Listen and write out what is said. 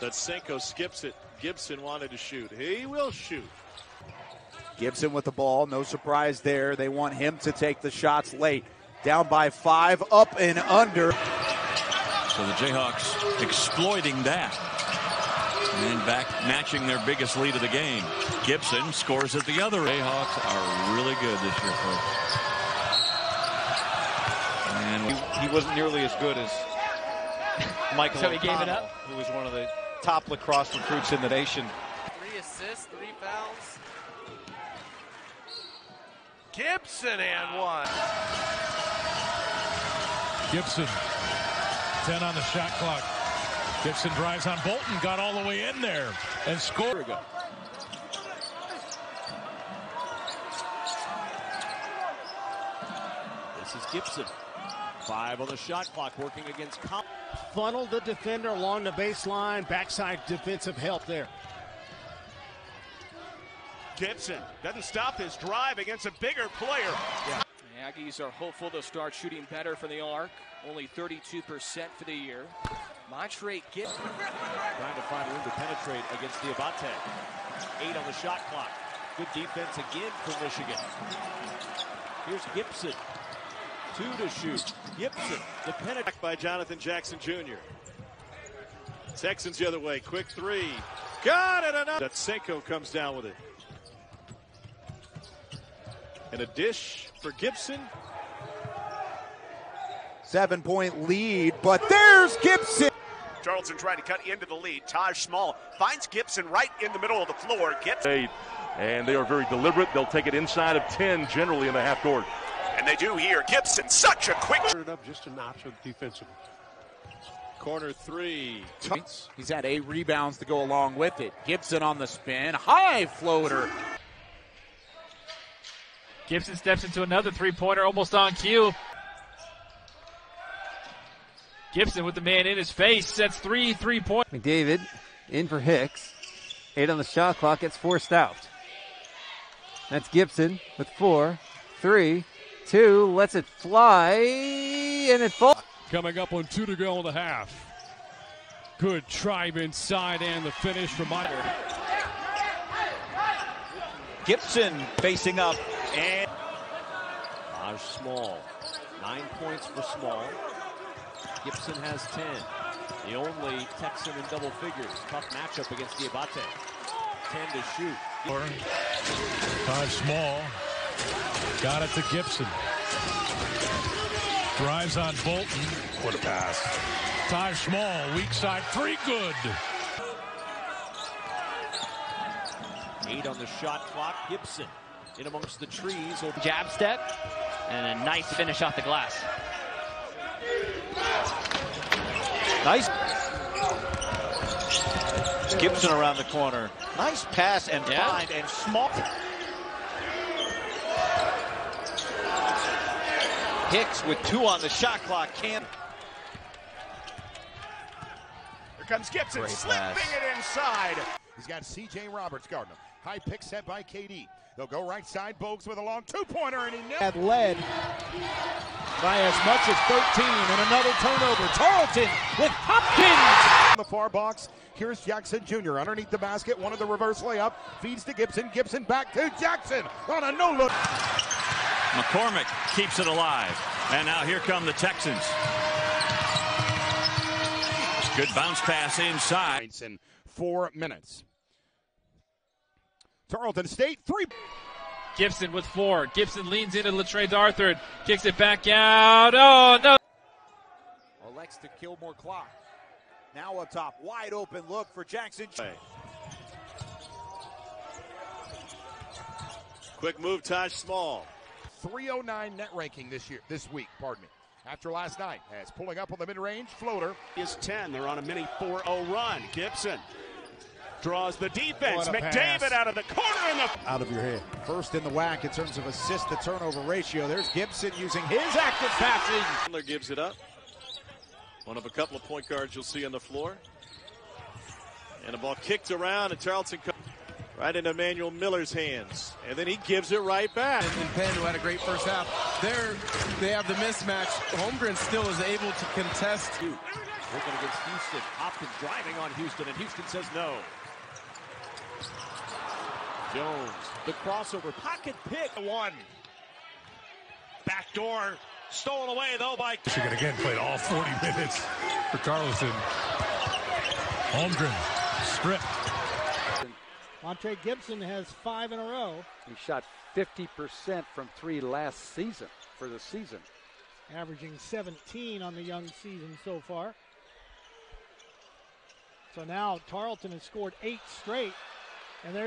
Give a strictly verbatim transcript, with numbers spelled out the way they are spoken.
that Senko skips it. Gibson wanted to shoot. He will shoot. Gibson with the ball. No surprise there. They want him to take the shots late. Down by five, up and under. So the Jayhawks exploiting that. And back matching their biggest lead of the game. Gibson scores at the other. Jayhawks are really good this year, folks. And he, he wasn't nearly as good as Michael so O'Connell, he gave it up? Who was one of the top lacrosse recruits in the nation. Three assists, three fouls. Gibson and one. Gibson, ten on the shot clock. Gibson drives on Bolton, got all the way in there and scored. This is Gibson. Five on the shot clock, working against Cop. Funneled the defender along the baseline. Backside defensive help there. Gibson doesn't stop his drive against a bigger player. Yeah. The Aggies are hopeful to start shooting better from the arc. Only thirty-two percent for the year. Montre Gipson trying to find room to penetrate against Diabate. Eight on the shot clock. Good defense again for Michigan. Here's Gibson. Two to shoot. Gibson, the penetrate by Jonathan Jackson Junior Texans the other way. Quick three. Got it enough. That Senko comes down with it. And a dish for Gibson. Seven-point lead, but there's Gibson. Charleston trying to cut into the lead. Taj Small finds Gibson right in the middle of the floor. Gibson. And they are very deliberate. They'll take it inside of ten generally in the half court. And they do here. Gibson, such a quick. It up just a notch of defensive. Corner three. He's had eight rebounds to go along with it. Gibson on the spin. High floater. Gibson steps into another three-pointer almost on cue. Gibson with the man in his face. Sets three three-point. McDavid in for Hicks. Eight on the shot clock. Gets forced out. That's Gibson with four. Three. Two. Lets it fly. And it falls. Coming up on two to go in the half. Good drive inside and the finish from Meyer. Gibson facing up. And Taj Small. Nine points for Small. Gibson has ten. The only Texan in double figures. Tough matchup against Diabate. ten to shoot. Taj Small got it to Gibson. Drives on Bolton. What a pass. Taj Small, weak side three, good. Eight on the shot clock. Gibson. In amongst the trees. Jab step, and a nice finish off the glass. Nice. It's Gibson around the corner. Nice pass and yeah. Find and Small. Hicks with two on the shot clock. Can. Here comes Gibson. Great slipping pass. It inside. He's got C J. Roberts, Gardner. High pick set by K D. They'll go right side. Bogues with a long two-pointer, and he had led by as much as thirteen, and another turnover. Tarleton with Hopkins. In the far box, here's Jackson Junior underneath the basket. One of the reverse layup feeds to Gibson. Gibson back to Jackson on a no-look. McCormick keeps it alive, and now here come the Texans. Good bounce pass inside. In four minutes. Tarleton State, three. Gibson with four. Gibson leans into Latre D'Arthur. Kicks it back out. Oh, no. Alex to kill more clock. Now up top. Wide open look for Jackson. Quick move, Taj Small. three oh nine net ranking this year, this week, pardon me. After last night, as pulling up on the mid-range, floater. Is ten. They're on a mini four oh run. Gibson. Draws the defense. McDavid pass. Out of the corner in the out of your head. First in the whack in terms of assist to turnover ratio. There's Gibson using his active passing. Chandler gives it up. One of a couple of point guards you'll see on the floor. And the ball kicked around and Charleston right into Emmanuel Miller's hands. And then he gives it right back. And Penn, who had a great first half. There they have the mismatch. Holmgren still is able to contest. Working against Houston. Hopkins driving on Houston, and Houston says no. Jones, the crossover, pocket pick. One. Backdoor. Stolen away, though, by... She can again play all forty minutes for Charleston. Holmgren, stripped. Montre Gipson has five in a row. He shot fifty percent from three last season, for the season. Averaging seventeen on the young season so far. So now Tarleton has scored eight straight, and there's...